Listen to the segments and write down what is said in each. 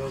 ご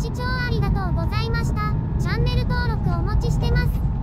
視聴ありがとうございました。チャンネル登録お待ちしてます。